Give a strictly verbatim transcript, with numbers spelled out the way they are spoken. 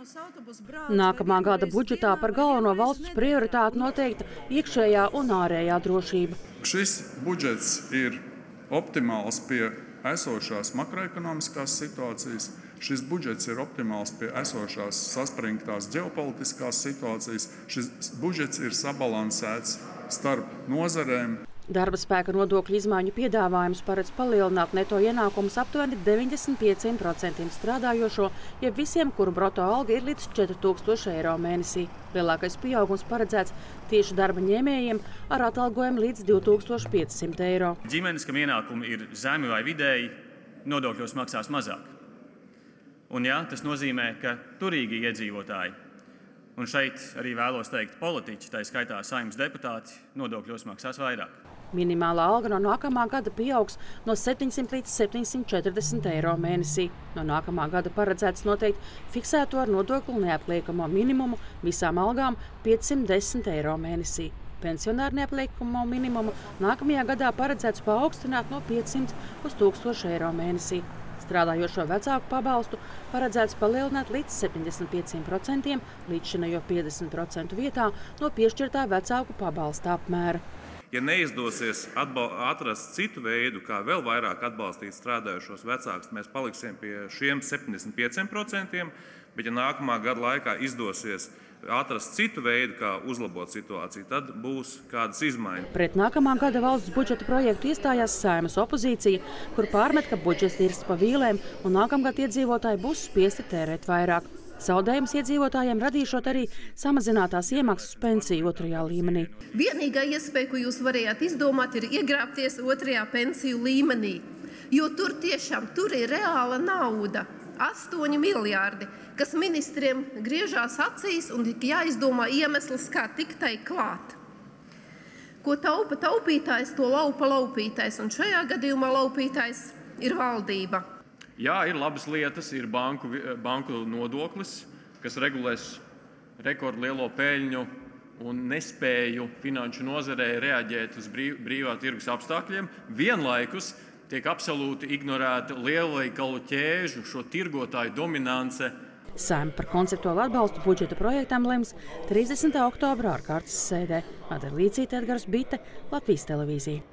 Nākamā gada budžetā par galveno valsts prioritāti noteikta iekšējā un ārējā drošība. Šis budžets ir optimāls pie esošās makroekonomiskās situācijas, šis budžets ir optimāls pie esošās saspringtās ģeopolitiskās situācijas, šis budžets ir sabalansēts starp nozarēm. Darba spēka nodokļu izmaiņu piedāvājums paredz palielināt neto ienākumus aptuveni deviņdesmit pieciem procentiem strādājošo, ja visiem, kuru broto alga ir līdz četri tūkstoši eiro mēnesī. Lielākais pieaugums paredzēts tieši darba ņēmējiem ar atalgojumu līdz divi tūkstoši piecsimt eiro. Ģimenes, kam ienākumi ir zemi vai vidēji, nodokļos maksās mazāk. Un jā, tas nozīmē, ka turīgi iedzīvotāji, un šeit arī vēlos teikt politiķi, tā skaitā Saeimas deputāti, nodokļos maksās vairāk. Minimālā alga no nākamā gada pieaugs no septiņsimt līdz septiņsimt četrdesmit eiro mēnesī. No nākamā gada paredzēts noteikt fiksēto ar nodokli neapliekamo minimumu visām algām piecsimt desmit eiro mēnesī. Pensionāru neapliekamo minimumu nākamajā gadā paredzēts paaugstināt no piecsimt uz tūkstoši eiro mēnesī. Strādājošo vecāku pabalstu paredzēts palielināt līdz septiņdesmit pieciem procentiem līdzšinējo piecdesmit procentu vietā no piešķirtā vecāku pabalsta apmēra. Ja neizdosies atrast citu veidu, kā vēl vairāk atbalstīt strādājošos vecākus, mēs paliksim pie šiem septiņdesmit pieciem procentiem, bet ja nākamā gada laikā izdosies atrast citu veidu, kā uzlabot situāciju, tad būs kādas izmaiņas. Pret nākamā gada valsts budžeta projektu iestājās Saeimas opozīcija, kur pārmet, ka budžets tirs pa vīlēm un nākamgad iedzīvotāji būs spiesti tērēt vairāk. Zaudējums iedzīvotājiem radīšot arī samazinātās iemaksas pensiju otrajā līmenī. Vienīgā iespēja, ko jūs varējāt izdomāt, ir iegrābties otrajā pensiju līmenī, jo tur tiešām tur ir reāla nauda. astoņi miljārdi, kas ministriem griežās acīs un jāizdomā iemesls, kā tik tai klāt. Ko taupa taupītājs, to laupa laupītājs, un šajā gadījumā laupītājs ir valdība. Jā, ir labas lietas, ir banku, banku nodoklis, kas regulēs rekordlielo peļņu un nespēju finanšu nozarē reaģēt uz brīvā tirgus apstākļiem. Vienlaikus tiek absolūti ignorēta lielveikalu ķēžu, šo tirgotāju dominance. Saeima par konceptuālu atbalstu budžeta projektam lems trīsdesmitā oktobra ārkārtas sēdē. Adelīcija Edgars Bite, Latvijas televīzija.